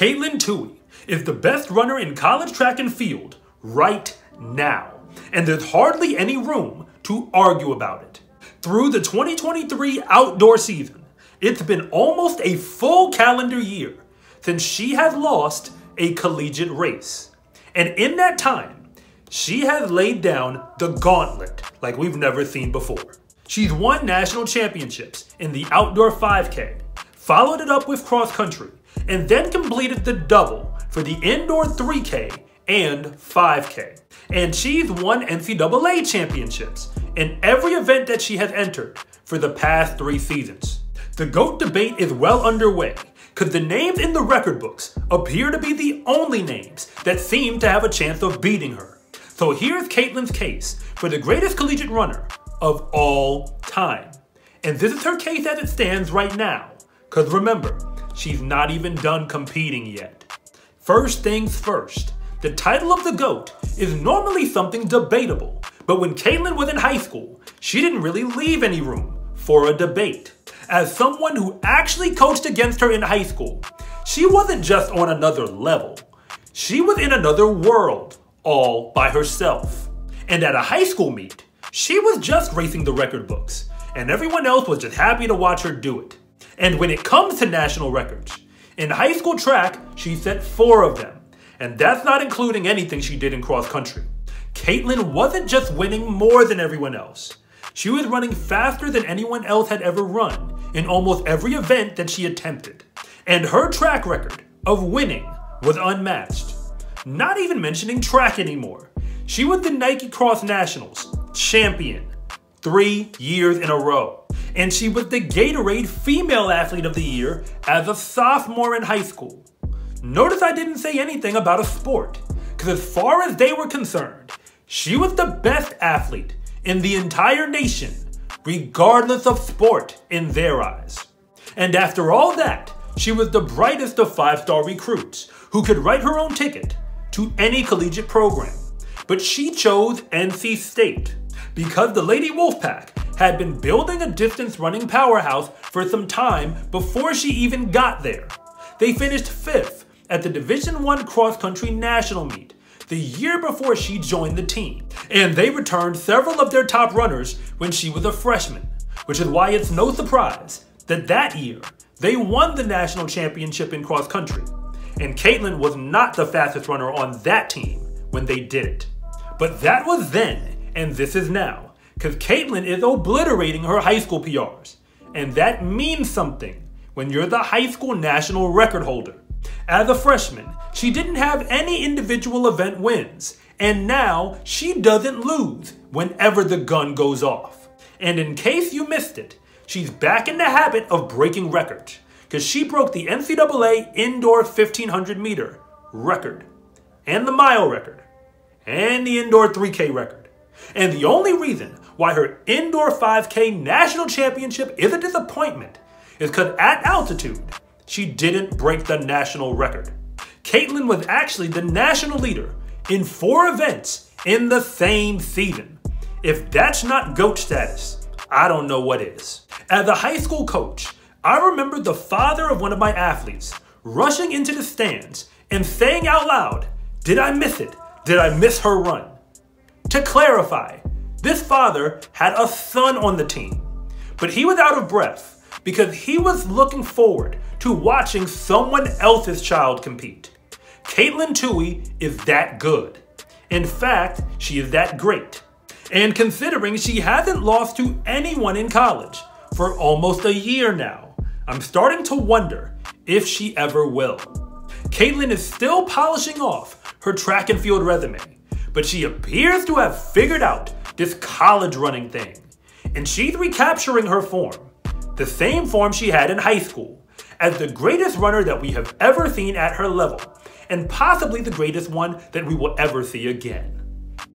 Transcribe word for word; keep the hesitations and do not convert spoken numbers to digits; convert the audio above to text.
Katelyn Tuohy is the best runner in college track and field right now, and there's hardly any room to argue about it. Through the twenty twenty-three outdoor season, it's been almost a full calendar year since she has lost a collegiate race. And in that time, she has laid down the gauntlet like we've never seen before. She's won national championships in the outdoor five K, followed it up with cross country, and then completed the double for the indoor three K and five K. And she's won N C double A championships in every event that she has entered for the past three seasons. The GOAT debate is well underway, because the names in the record books appear to be the only names that seem to have a chance of beating her. So here's Katelyn's case for the greatest collegiate runner of all time. And this is her case as it stands right now, because remember, she's not even done competing yet. First things first, the title of the GOAT is normally something debatable, but when Katelyn was in high school, she didn't really leave any room for a debate. As someone who actually coached against her in high school, she wasn't just on another level. She was in another world all by herself. And at a high school meet, she was just racing the record books, and everyone else was just happy to watch her do it. And when it comes to national records, in high school track, she set four of them. And that's not including anything she did in cross country. Katelyn wasn't just winning more than everyone else. She was running faster than anyone else had ever run in almost every event that she attempted. And her track record of winning was unmatched. Not even mentioning track anymore. She was the Nike Cross Nationals champion three years in a row. And she was the Gatorade Female Athlete of the Year as a sophomore in high school. Notice I didn't say anything about a sport, because as far as they were concerned, she was the best athlete in the entire nation, regardless of sport in their eyes. And after all that, she was the brightest of five-star recruits who could write her own ticket to any collegiate program. But she chose N C State because the Lady Wolfpack had been building a distance running powerhouse for some time before she even got there. They finished fifth at the Division one cross-country national meet the year before she joined the team, and they returned several of their top runners when she was a freshman, which is why it's no surprise that that year they won the national championship in cross-country, and Katelyn was not the fastest runner on that team when they did it. But that was then, and this is now, because Katelyn is obliterating her high school P Rs, and that means something when you're the high school national record holder. As a freshman, she didn't have any individual event wins, and now she doesn't lose whenever the gun goes off. And in case you missed it, she's back in the habit of breaking records, because she broke the N C double A indoor fifteen hundred meter record, and the mile record, and the indoor three K record. And the only reason why her indoor five K national championship is a disappointment is because at altitude, she didn't break the national record. Katelyn was actually the national leader in four events in the same season. If that's not GOAT status, I don't know what is. As a high school coach, I remember the father of one of my athletes rushing into the stands and saying out loud, "Did I miss it? Did I miss her run?" To clarify, this father had a son on the team, but he was out of breath because he was looking forward to watching someone else's child compete. Katelyn Tuohy is that good. In fact, she is that great. And considering she hasn't lost to anyone in college for almost a year now, I'm starting to wonder if she ever will. Katelyn is still polishing off her track and field resume, but she appears to have figured out this college running thing. And she's recapturing her form, the same form she had in high school, as the greatest runner that we have ever seen at her level, and possibly the greatest one that we will ever see again.